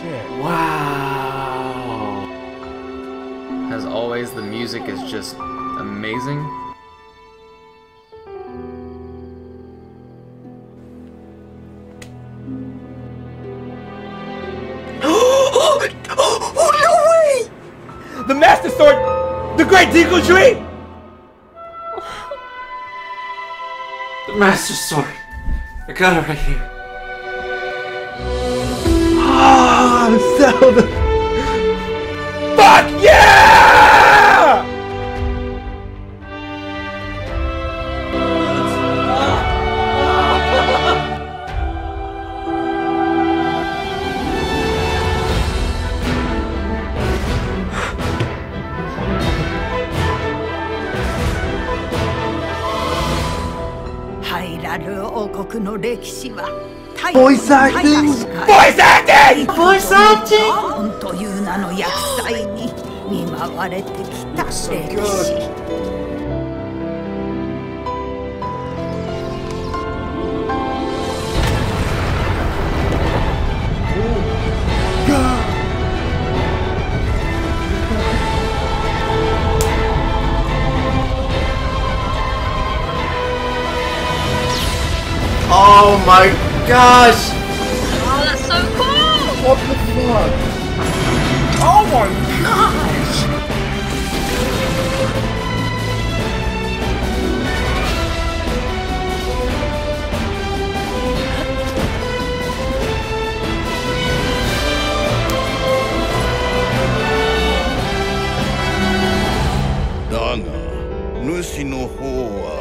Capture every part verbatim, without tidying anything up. shit. Wow. As always, the music is just amazing. Oh, no way! The Master Sword, the Great Deku Tree! The Master Sword. I got it right here. Ah, oh, Zelda! Fuck yeah! Voice acting! Voice acting! Voice acting! That's so good. Oh my gosh! Oh, that's so cool! What the fuck? Oh my gosh! Daga, nushi no hou wa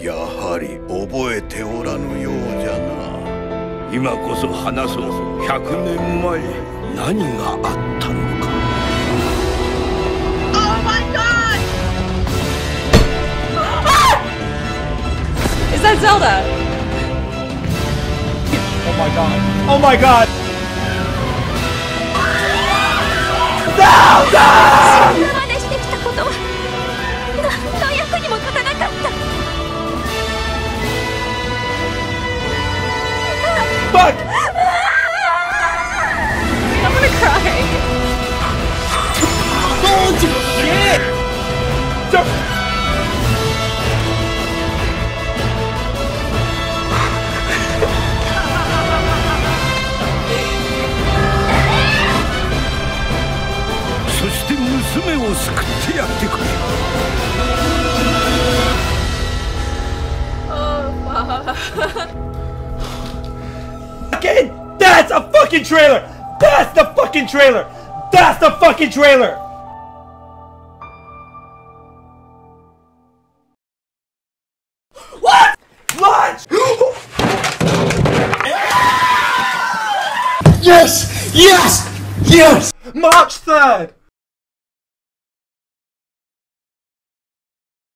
yahari oboete oranu you ja na. Ima koso hanasu one hundred nen mae nani ga atta no ka. Oh my god! Ah! Is that Zelda? Oh my god. Oh my god! Zelda! Fuck! I'm gonna cry. Holy shit! Oh, that's a fucking trailer! That's the fucking trailer! That's the fucking trailer! What? Launch! Yes! Yes! Yes! March third!